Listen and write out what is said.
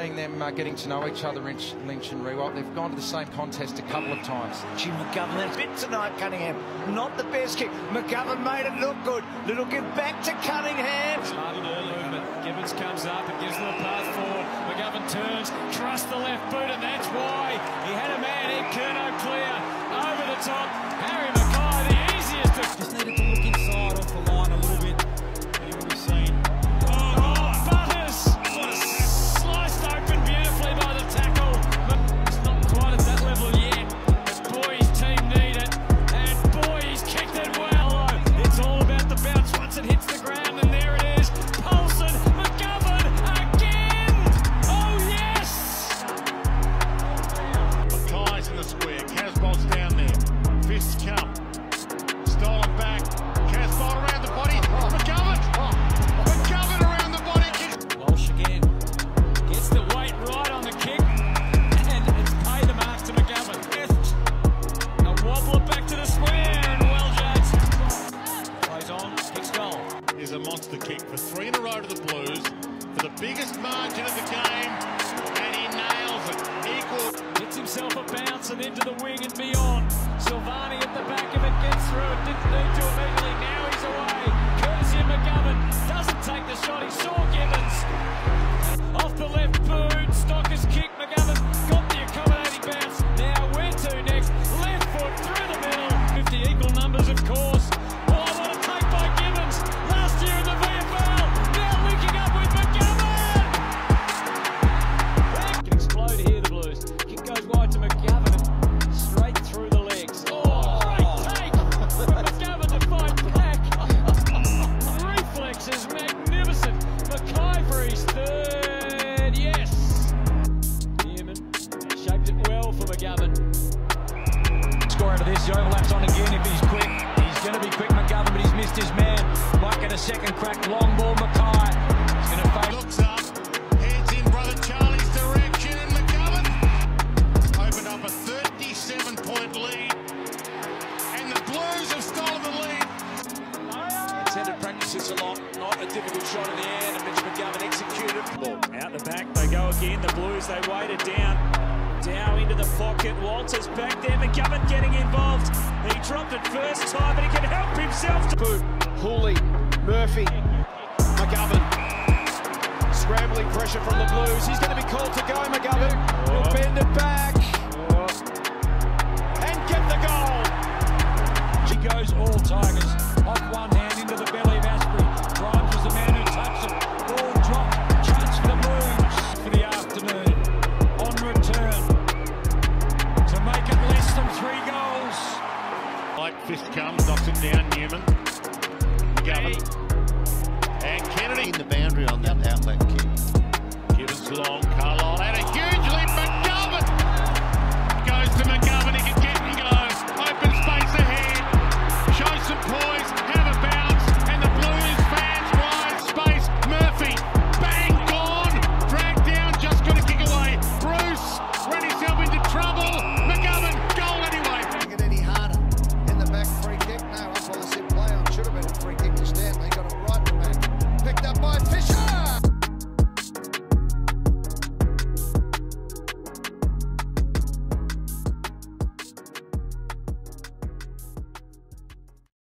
Seeing them getting to know each other, Lynch and Rewalt, they've gone to the same contest a couple of times. Jim McGovern, that's bit tonight, Cunningham. Not the best kick. McGovern made it look good. Little give back to Cunningham. Started early, but Gibbons comes up and gives them a path forward. McGovern turns, trusts the left boot, and that's why he had a man in Curno clear. Over the top, Harry Mackay, the easiest to... Just needed to look inside off the line a little bit. You would have seen... Kennedy in the boundary on that outlet kick. Gibbons long, Carlisle.